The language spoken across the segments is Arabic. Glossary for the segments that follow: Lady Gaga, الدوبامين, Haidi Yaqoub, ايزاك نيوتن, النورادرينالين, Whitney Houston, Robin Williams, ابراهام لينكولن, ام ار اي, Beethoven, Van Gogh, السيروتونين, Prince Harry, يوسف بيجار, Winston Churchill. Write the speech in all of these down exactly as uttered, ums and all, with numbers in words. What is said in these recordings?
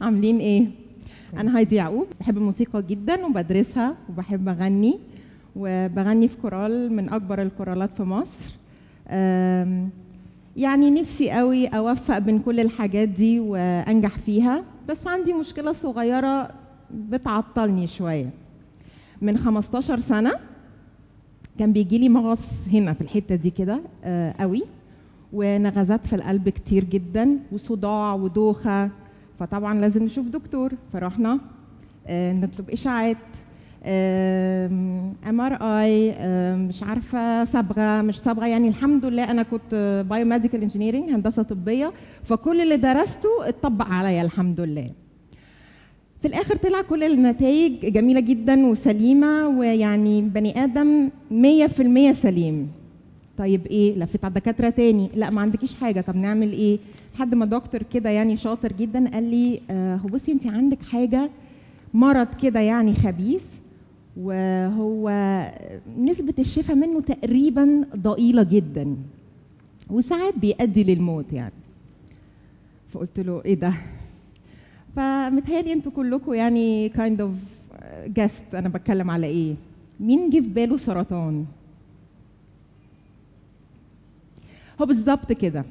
عاملين ايه؟ انا هايدي يعقوب، بحب الموسيقى جدا وبدرسها وبحب اغني، وبغني في كورال من اكبر الكورالات في مصر. يعني نفسي قوي اوفق بين كل الحاجات دي وانجح فيها، بس عندي مشكله صغيره بتعطلني شويه. من خمستاشر سنه كان بيجي لي مغص هنا في الحته دي كده قوي، ونغزات في القلب كتير جدا وصداع ودوخه، فطبعا لازم نشوف دكتور. فرحنا نطلب اشاعات، ام ار اي، مش عارفه صبغه مش صبغه. يعني الحمد لله انا كنت بايو ميديكال انجينيرنج، هندسه طبيه، فكل اللي درسته اتطبق عليا الحمد لله. في الاخر طلع كل النتائج جميله جدا وسليمه، ويعني بني ادم مية في المية سليم. طيب ايه؟ لفيت على الدكاتره تاني، لا ما عندكيش حاجه. طب نعمل ايه؟ لحد ما دكتور كده يعني شاطر جدا قال لي هو بصي انت عندك حاجه، مرض كده يعني خبيث، وهو نسبه الشفاء منه تقريبا ضئيله جدا، وساعات بيؤدي للموت يعني. فقلت له ايه ده؟ فمتهيألي انتوا كلكم يعني كايند اوف جاست انا بتكلم على ايه. مين جه في باله سرطان؟ هو بالظبط كده،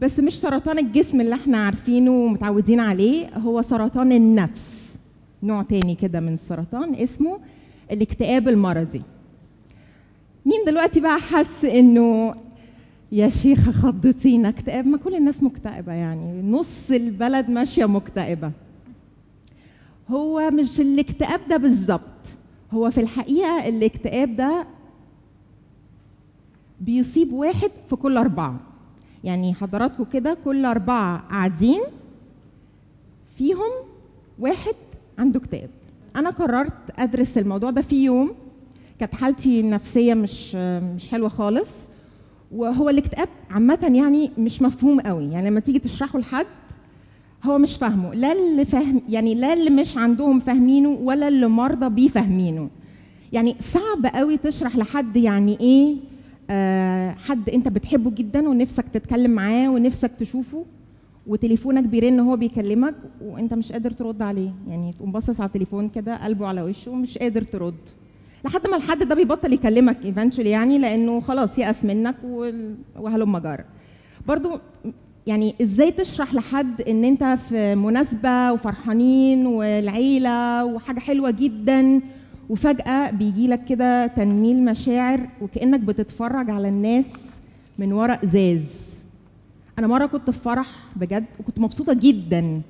بس مش سرطان الجسم اللي احنا عارفينه ومتعودين عليه، هو سرطان النفس، نوع تاني كده من السرطان اسمه الاكتئاب المرضي. مين دلوقتي بقى حس انه يا شيخه خضتينا اكتئاب؟ ما كل الناس مكتئبه يعني، نص البلد ماشيه مكتئبه. هو مش الاكتئاب ده بالظبط، هو في الحقيقه الاكتئاب ده بيصيب واحد في كل أربعة. يعني حضراتكم كده كل أربعة قاعدين فيهم واحد عنده اكتئاب. أنا قررت أدرس الموضوع ده في يوم كانت حالتي النفسية مش مش حلوة خالص، وهو الاكتئاب عامة يعني مش مفهوم قوي، يعني لما تيجي تشرحه لحد هو مش فاهمه، لا اللي فاهم يعني لا اللي مش عندهم فاهمينه ولا اللي مرضى بيه فاهمينه. يعني صعب قوي تشرح لحد يعني إيه أه حد انت بتحبه جدا ونفسك تتكلم معاه ونفسك تشوفه، وتليفونك بيرن وهو بيكلمك وانت مش قادر ترد عليه، يعني تقوم باصص على التليفون كده قلبه على وشه ومش قادر ترد، لحد ما الحد ده بيبطل يكلمك ايفنتشولي، يعني لانه خلاص يأس منك وهلم جرى. برضو يعني ازاي تشرح لحد ان انت في مناسبه وفرحانين والعيله وحاجه حلوه جدا، وفجأة بيجيلك كده تنميل مشاعر وكأنك بتتفرج على الناس من ورا ازاز. أنا مرة كنت في فرح بجد وكنت مبسوطة جدا،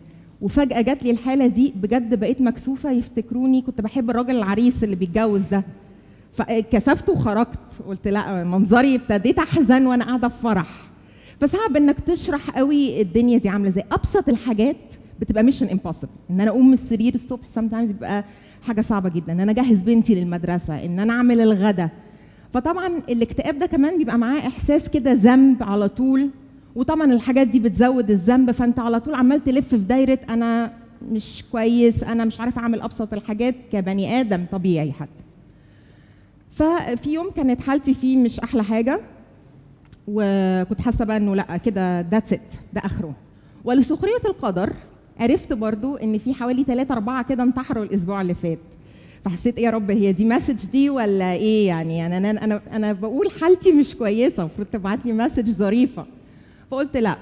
وفجأة جات لي الحالة دي بجد، بقيت مكسوفة يفتكروني كنت بحب الراجل العريس اللي بيتجوز ده، فكسفت وخرجت. قلت لا منظري، ابتديت أحزن وأنا قاعدة في فرح. فصعب إنك تشرح قوي الدنيا دي عاملة ازاي. أبسط الحاجات بتبقى ميشن امبوسيبل، إن أنا أقوم من السرير الصبح سام تايمز بيبقى حاجه صعبه جدا، ان انا اجهز بنتي للمدرسه، ان انا اعمل الغدا. فطبعا الاكتئاب ده كمان بيبقى معاه احساس كده ذنب على طول، وطبعا الحاجات دي بتزود الذنب، فانت على طول عمال تلف في دايره انا مش كويس، انا مش عارف اعمل ابسط الحاجات كبني ادم طبيعي حتى. ففي يوم كانت حالتي فيه مش احلى حاجه، وكنت حاسه بقى انه لا كده ذاتس ات، ده اخره. ولسخريه القدر عرفت برضو ان في حوالي ثلاثة أربعة كده انتحروا الاسبوع اللي فات. فحسيت ايه يا رب، هي دي مسج دي ولا ايه؟ يعني انا انا انا, أنا بقول حالتي مش كويسه، المفروض تبعت لي مسج ظريفه. فقلت لا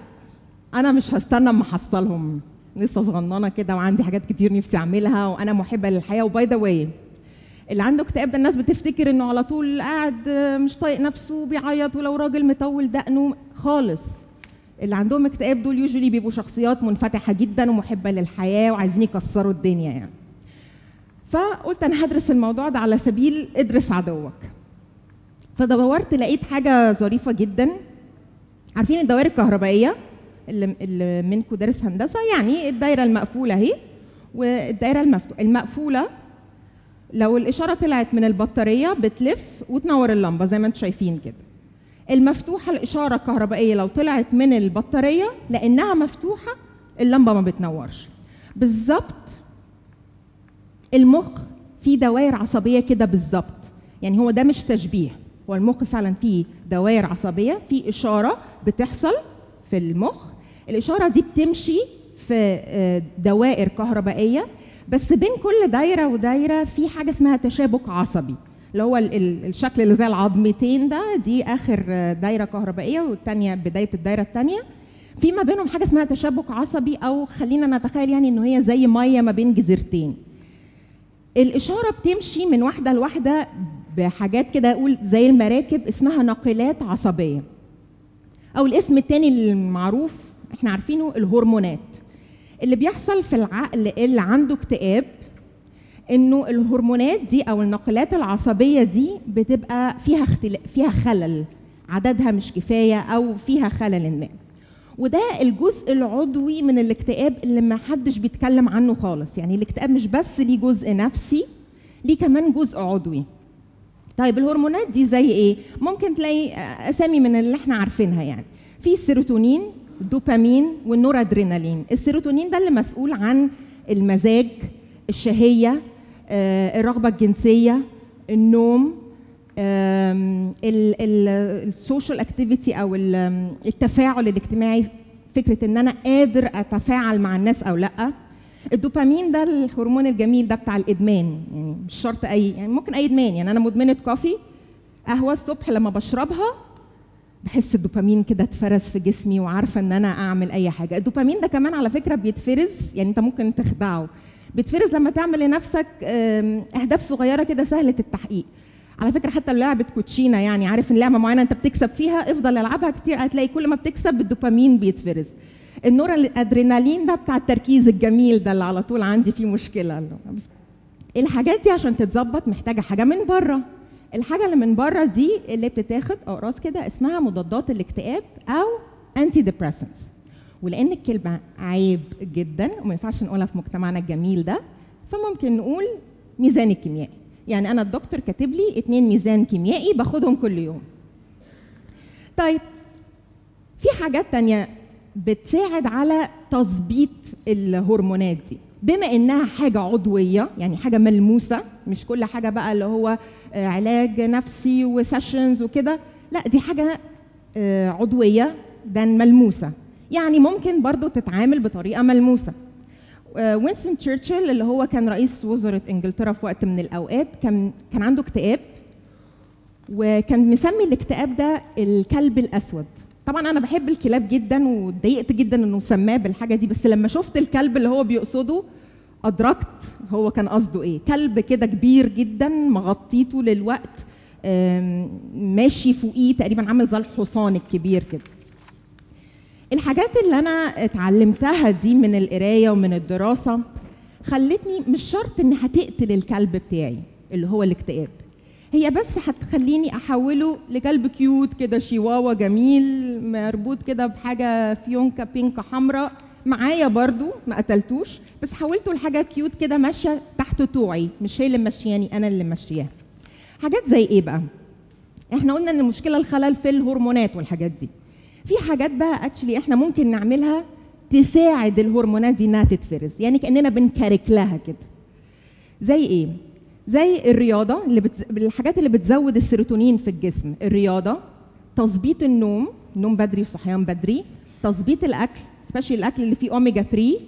انا مش هستنى اما احصلهم، لسه صغننه كده وعندي حاجات كتير نفسي اعملها وانا محبه للحياه. وباي ذا واي اللي عنده اكتئاب ده الناس بتفتكر انه على طول قاعد مش طايق نفسه بيعيط، ولو راجل مطول دقنه خالص. اللي عندهم اكتئاب دول يوجولي بيبقوا شخصيات منفتحه جدا ومحبه للحياه وعايزين يكسروا الدنيا يعني. فقلت انا هدرس الموضوع ده على سبيل ادرس عدوك. فدورت لقيت حاجه ظريفه جدا. عارفين الدوائر الكهربائيه اللي, اللي منكم دارس هندسه، يعني الدايره المقفوله اهي والدايره المفتوحه. المقفوله لو الاشاره طلعت من البطاريه بتلف وتنور اللمبه زي ما انتم شايفين كده. المفتوحه الاشاره الكهربائيه لو طلعت من البطاريه لانها مفتوحه اللمبه ما بتنورش. بالظبط المخ فيه دوائر عصبيه كده بالظبط، يعني هو ده مش تشبيه، هو المخ فعلا فيه دوائر عصبيه، فيه اشاره بتحصل في المخ، الاشاره دي بتمشي في دوائر كهربائية، بس بين كل دايرة ودايرة في حاجة اسمها تشابك عصبي، اللي هو الشكل اللي زي العظمتين ده، دي آخر دايرة كهربائية والتانية بداية الدايرة التانية. في ما بينهم حاجة اسمها تشابك عصبي، أو خلينا نتخيل يعني إن هي زي مية ما بين جزيرتين. الإشارة بتمشي من واحدة لواحدة بحاجات كده، أقول زي المراكب اسمها ناقلات عصبية، أو الاسم التاني المعروف إحنا عارفينه الهرمونات. اللي بيحصل في العقل اللي عنده اكتئاب إنه الهرمونات دي أو الناقلات العصبية دي بتبقى فيها اختلاف، فيها خلل، عددها مش كفاية أو فيها خلل ما. وده الجزء العضوي من الاكتئاب اللي ما حدش بيتكلم عنه خالص، يعني الاكتئاب مش بس ليه جزء نفسي، ليه كمان جزء عضوي. طيب الهرمونات دي زي ايه؟ ممكن تلاقي اسامي من اللي احنا عارفينها، يعني في السيروتونين، الدوبامين، والنورادرينالين. السيروتونين ده اللي مسؤول عن المزاج، الشهية، الرغبة الجنسية، النوم، السوشيال اكتيفيتي او التفاعل الاجتماعي، فكره ان انا قادر اتفاعل مع الناس او لا. الدوبامين ده الهرمون الجميل ده بتاع الادمان، يعني مش شرط اي، يعني ممكن اي ادمان، يعني انا مدمنه كوفي، قهوه الصبح لما بشربها بحس الدوبامين كده اتفرز في جسمي وعارفه ان انا اعمل اي حاجه. الدوبامين ده كمان على فكره بيتفرز، يعني انت ممكن تخدعه، بيتفرز لما تعمل لنفسك اهداف صغيره كده سهله التحقيق. على فكره حتى لو لعبه كوتشينه، يعني عارف ان لعبه معينه انت بتكسب فيها افضل العبها كتير، هتلاقي كل ما بتكسب الدوبامين بيتفرز. النورالادرينالين ده بتاع التركيز الجميل ده اللي على طول عندي فيه مشكله. الحاجات دي عشان تتظبط محتاجه حاجه من بره. الحاجه اللي من بره دي اللي بتتاخد اقراص كده اسمها مضادات الاكتئاب او انتي ديبريسنتس. ولان الكلمه عيب جدا وما ينفعش نقولها في مجتمعنا الجميل ده، فممكن نقول ميزان الكيميائي. يعني أنا الدكتور كاتب لي اتنين ميزان كيميائي باخدهم كل يوم. طيب في حاجات تانية بتساعد على تظبيط الهرمونات دي، بما إنها حاجة عضوية يعني حاجة ملموسة، مش كل حاجة بقى اللي هو علاج نفسي وسيشنز وكده، لا دي حاجة عضوية ده ملموسة، يعني ممكن برضو تتعامل بطريقة ملموسة. وينستون تشرشل اللي هو كان رئيس وزراء انجلترا في وقت من الاوقات، كان كان عنده اكتئاب، وكان مسمي الاكتئاب ده الكلب الاسود. طبعا انا بحب الكلاب جدا واتضايقت جدا انه سماه بالحاجه دي، بس لما شفت الكلب اللي هو بيقصده ادركت هو كان قصده ايه. كلب كده كبير جدا مغطيه طول الوقت، ماشي فوقيه تقريبا عامل زي الحصان الكبير كده. الحاجات اللي أنا اتعلمتها دي من القراية ومن الدراسة خلتني مش شرط إن هتقتل الكلب بتاعي اللي هو الاكتئاب، هي بس هتخليني أحوله لكلب كيوت كده، شيواوا جميل مربوط كده بحاجة فيونكة بينك حمراء معايا، برضو ما قتلتوش بس حولته لحاجة كيوت كده ماشية تحت طوعي، مش هي اللي ماشياني، أنا اللي ماشياها. حاجات زي إيه بقى؟ إحنا قلنا إن المشكلة الخلل في الهرمونات والحاجات دي. في حاجات بقى اكشلي احنا ممكن نعملها تساعد الهرمونات دي انها تتفرز، يعني كاننا بنكرك لها كده. زي ايه؟ زي الرياضه، اللي بتز... الحاجات اللي بتزود السيروتونين في الجسم، الرياضه، تظبيط النوم، نوم بدري وصحيان بدري، تظبيط الاكل، سبيشال الاكل اللي فيه اوميجا ثلاثة،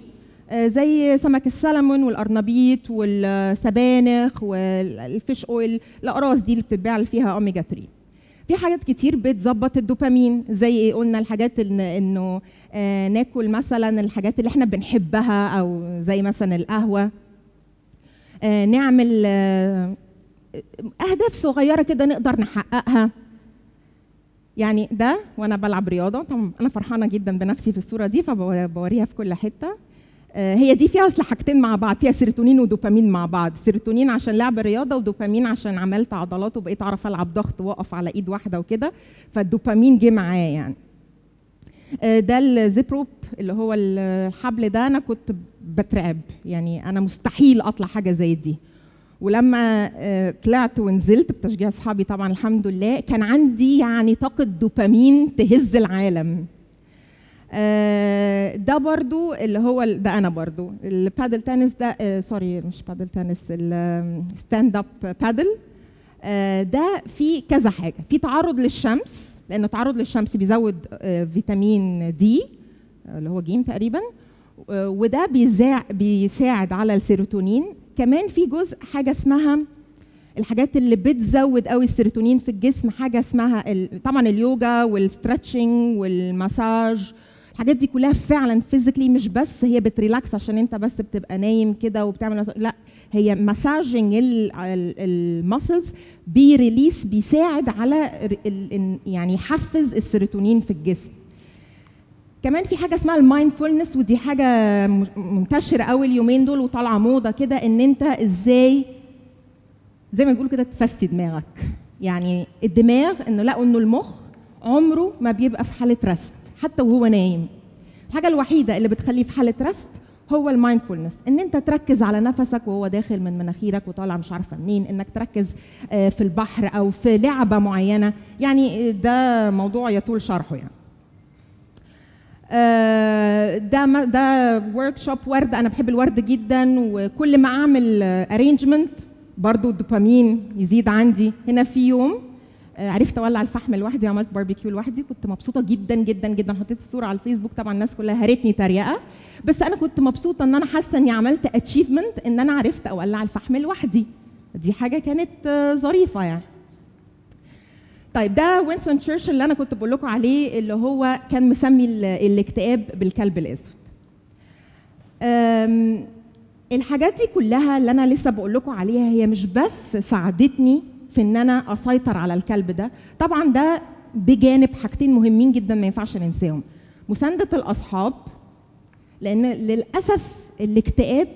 آه زي سمك السلمون والقرنبيط والسبانخ والفيش اويل، الاقراص دي اللي بتتباع اللي فيها اوميجا ثلاثة. في حاجات كتير بتظبط الدوبامين، زي ايه قلنا؟ الحاجات انه آه ناكل مثلا الحاجات اللي احنا بنحبها، او زي مثلا القهوه، آه نعمل آه اهداف صغيره كده نقدر نحققها. يعني ده وانا بلعب رياضه، طبعا انا فرحانه جدا بنفسي في الصوره دي فبوريها في كل حته. آه هي دي فيها اصل حاجتين مع بعض، فيها سيروتونين ودوبامين مع بعض، سيروتونين عشان لعب الرياضه، ودوبامين عشان عملت عضلات وبقيت اعرف العب ضغط واقف على ايد واحده وكده، فالدوبامين جه معايا يعني. آه ده الزيبروب اللي هو الحبل ده، انا كنت بترعب، يعني انا مستحيل اطلع حاجه زي دي، ولما آه طلعت ونزلت بتشجيع اصحابي طبعا الحمد لله، كان عندي يعني طاقه دوبامين تهز العالم. آه ده برضو اللي هو ده انا برضو البادل تنس ده، آه سوري مش بادل تنس، الستاند اب بادل، آه ده في كذا حاجه، في تعرض للشمس، لان التعرض للشمس بيزود آه فيتامين دي اللي هو جيم تقريبا، وده بيزا... بيساعد على السيروتونين. كمان في جزء حاجه اسمها الحاجات اللي بتزود قوي السيروتونين في الجسم، حاجه اسمها ال... طبعا اليوجا والستريتشنج والمساج، الحاجات دي كلها فعلا فيزيكلي، مش بس هي بتريلاكس عشان انت بس بتبقى نايم كده وبتعمل، لا هي مساجنج المسلز بيريليس، بيساعد على ال... يعني يحفز السيروتونين في الجسم. كمان في حاجه اسمها المايندفولنس، ودي حاجه منتشره قوي اليومين دول وطالعه موضه كده، ان انت ازاي زي ما بيقولوا كده تفسد دماغك. يعني الدماغ انه لقوا انه المخ عمره ما بيبقى في حاله رست حتى وهو نايم. الحاجه الوحيده اللي بتخليه في حاله رست هو المايندفولنس، ان انت تركز على نفسك وهو داخل من مناخيرك وطالع مش عارفه منين، انك تركز في البحر او في لعبه معينه. يعني ده موضوع يطول شرحه. يعني ده ده ورك شوب ورد، انا بحب الورد جدا، وكل ما اعمل ارينجمنت برضو الدوبامين يزيد عندي. هنا في يوم عرفت اولع الفحم لوحدي، عملت باربيكيو لوحدي، كنت مبسوطه جدا جدا جدا، حطيت الصوره على الفيسبوك، طبعا الناس كلها هرتني تريقه، بس انا كنت مبسوطه ان انا حاسه اني عملت اتشيفمنت، ان انا عرفت اولع الفحم لوحدي، دي حاجه كانت ظريفه يعني. طيب ده وينستون تشرشل اللي انا كنت بقول لكم عليه، اللي هو كان مسمي الاكتئاب بالكلب الاسود. الحاجات دي كلها اللي انا لسه بقول لكم عليها هي مش بس ساعدتني في ان انا اسيطر على الكلب ده، طبعا ده بجانب حاجتين مهمين جدا ما ينفعش ننساهم، مسانده الاصحاب، لان للاسف الاكتئاب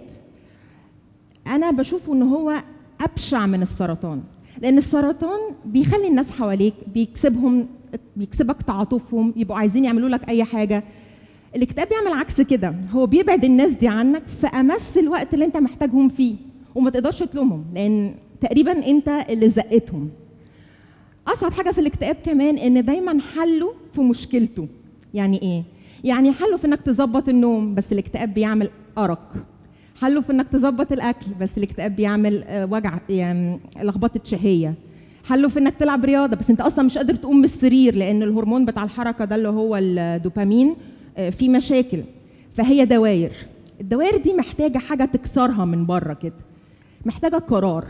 انا بشوفه ان هو ابشع من السرطان، لأن السرطان بيخلي الناس حواليك، بيكسبهم بيكسبك تعاطفهم، يبقوا عايزين يعملوا لك أي حاجة. الاكتئاب بيعمل عكس كده، هو بيبعد الناس دي عنك في أمس الوقت اللي أنت محتاجهم فيه، وما تقدرش تلومهم لأن تقريبا أنت اللي زقتهم. أصعب حاجة في الاكتئاب كمان إن دايما حله في مشكلته. يعني إيه؟ يعني حله في إنك تظبط النوم، بس الاكتئاب بيعمل أرق. حله في انك تظبط الاكل، بس الاكتئاب بيعمل وجع، يعني لخبطه شهيه. حله في انك تلعب رياضه، بس انت اصلا مش قادر تقوم من السرير لان الهرمون بتاع الحركه ده اللي هو الدوبامين فيه مشاكل. فهي دواير، الدواير دي محتاجه حاجه تكسرها من بره كده، محتاجه قرار.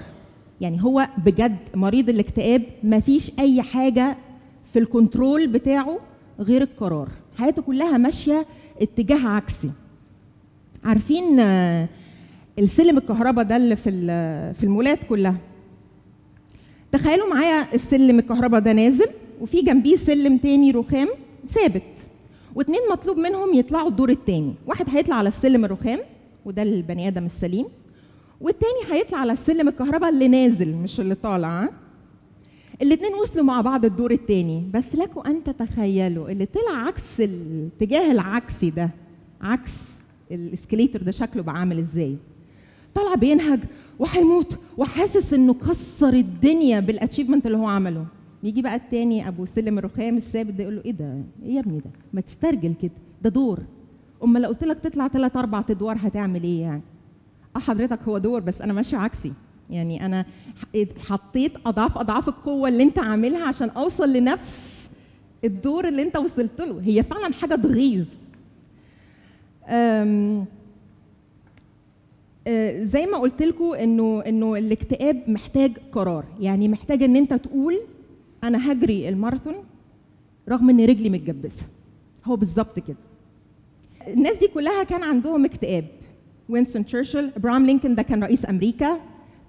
يعني هو بجد مريض الاكتئاب مفيش اي حاجه في الكنترول بتاعه غير القرار، حياته كلها ماشيه اتجاه عكسي. عارفين السلم الكهرباء ده اللي في في المولات كلها، تخيلوا معايا السلم الكهرباء ده نازل وفي جنبيه سلم تاني رخام ثابت، واتنين مطلوب منهم يطلعوا الدور التاني، واحد هيطلع على السلم الرخام وده البني ادم السليم، والتاني هيطلع على السلم الكهرباء اللي نازل مش اللي طالع. الاتنين وصلوا مع بعض الدور التاني، بس لكوا ان تتخيلوا اللي طلع عكس الاتجاه العكسي ده، عكس الاسكليتر ده شكله بقى عامل ازاي؟ طالع بينهج وهيموت وحاسس انه كسر الدنيا بالاتشيفمنت اللي هو عمله. يجي بقى التاني ابو سلم الرخام الثابت ده يقول له ايه ده؟ ايه يا ابني ده؟ ما تسترجل كده، ده دور. امال لو قلت لك تطلع ثلاث اربع ادوار هتعمل ايه يعني؟ اه حضرتك هو دور بس انا ماشي عكسي، يعني انا حطيت اضعاف اضعاف القوه اللي انت عاملها عشان اوصل لنفس الدور اللي انت وصلت له، هي فعلا حاجه تغيظ. أم أه زي ما قلت لكم انه انه الاكتئاب محتاج قرار، يعني محتاج ان انت تقول انا هجري الماراثون رغم ان رجلي متجبسه. هو بالظبط كده. الناس دي كلها كان عندهم اكتئاب. وينستون تشرشل، ابراهام لينكولن ده كان رئيس امريكا،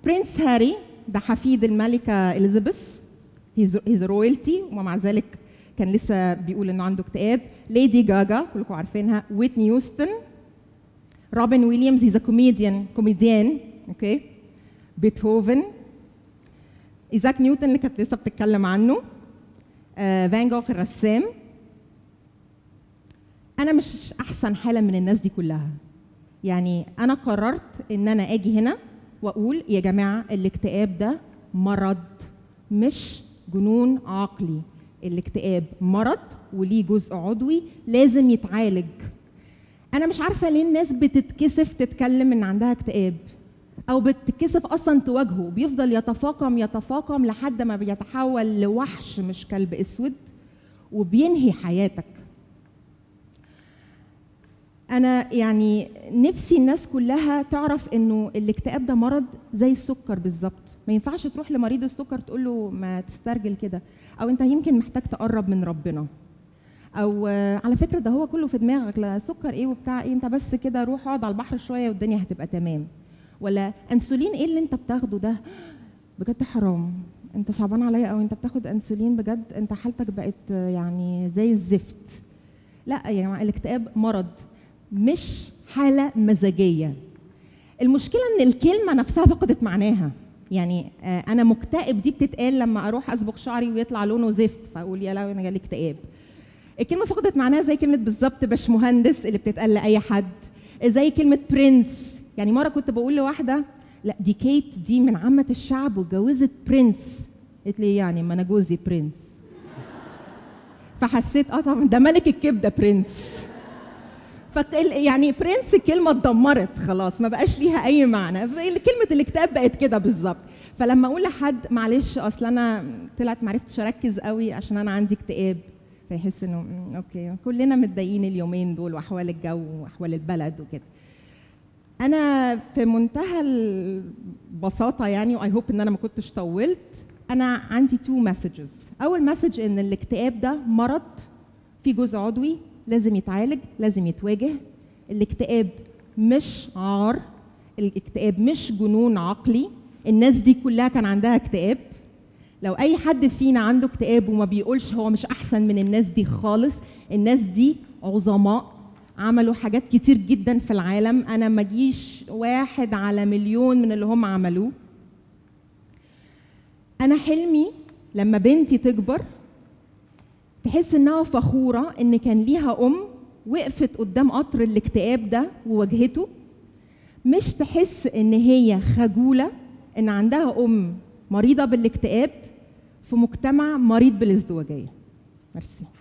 برنس هاري ده حفيد الملكه اليزابيث، هيز رويالتي ومع ذلك كان لسه بيقول انه عنده اكتئاب. ليدي جاجا كلكم عارفينها، ويتني هيوستن، روبن ويليامز هيز كوميديان كوميديان اوكي، بيتهوفن، ايزاك نيوتن اللي كانت لسه بتتكلم عنه، آه، فان جوخ الرسام. انا مش احسن حاله من الناس دي كلها. يعني انا قررت ان انا اجي هنا واقول يا جماعه الاكتئاب ده مرض مش جنون عقلي، الاكتئاب مرض وليه جزء عضوي لازم يتعالج. انا مش عارفه ليه الناس بتتكسف تتكلم ان عندها اكتئاب، او بتتكسف اصلا تواجهه، بيفضل يتفاقم يتفاقم لحد ما بيتحول لوحش مش كلب اسود وبينهي حياتك. أنا يعني نفسي الناس كلها تعرف إنه الاكتئاب ده مرض زي السكر بالظبط، ما ينفعش تروح لمريض السكر تقول له ما تسترجل كده، أو أنت يمكن محتاج تقرب من ربنا، أو على فكرة ده هو كله في دماغك، لا سكر إيه وبتاع إيه، أنت بس كده روح اقعد على البحر شوية والدنيا هتبقى تمام، ولا أنسولين إيه اللي أنت بتاخده ده؟ بجد حرام، أنت صعبان عليا أو أنت بتاخد أنسولين بجد أنت حالتك بقت يعني زي الزفت. لا يا جماعة، الاكتئاب مرض مش حالة مزاجية. المشكلة إن الكلمة نفسها فقدت معناها، يعني أنا مكتئب دي بتتقال لما أروح أصبغ شعري ويطلع لونه زفت فأقول يا لهوي أنا جالي اكتئاب. الكلمة فقدت معناها، زي كلمة بالظبط باشمهندس اللي بتتقال لأي حد، زي كلمة برنس. يعني مرة كنت بقول لواحدة لا دي كيت دي من عامة الشعب واتجوزت برنس، قالت لي يعني ما أنا جوزي برنس. فحسيت أه طبعا ده ملك الكبدة برنس. يعني برنس الكلمة اتدمرت خلاص، ما بقاش ليها أي معنى، كلمة الاكتئاب بقت كده بالظبط. فلما أقول لحد معلش أصل أنا طلعت ما عرفتش أركز قوي عشان أنا عندي اكتئاب، فيحس إنه أوكي كلنا متضايقين اليومين دول وأحوال الجو وأحوال البلد وكده. أنا في منتهى البساطة يعني وأي هوب إن أنا ما كنتش طولت، أنا عندي تو مسجز. أول مسج إن الاكتئاب ده مرض في جزء عضوي لازم يتعالج، لازم يتواجه. الاكتئاب مش عار، الاكتئاب مش جنون عقلي، الناس دي كلها كان عندها اكتئاب. لو أي حد فينا عنده اكتئاب وما بيقولش هو مش أحسن من الناس دي خالص، الناس دي عظماء عملوا حاجات كتير جدا في العالم، أنا ما جيش واحد على مليون من اللي هم عملوه. أنا حلمي لما بنتي تكبر تحس انها فخوره ان كان ليها ام وقفت قدام قطر الاكتئاب ده وواجهته، مش تحس ان هي خجوله ان عندها ام مريضه بالاكتئاب في مجتمع مريض بالازدواجيه. ميرسي.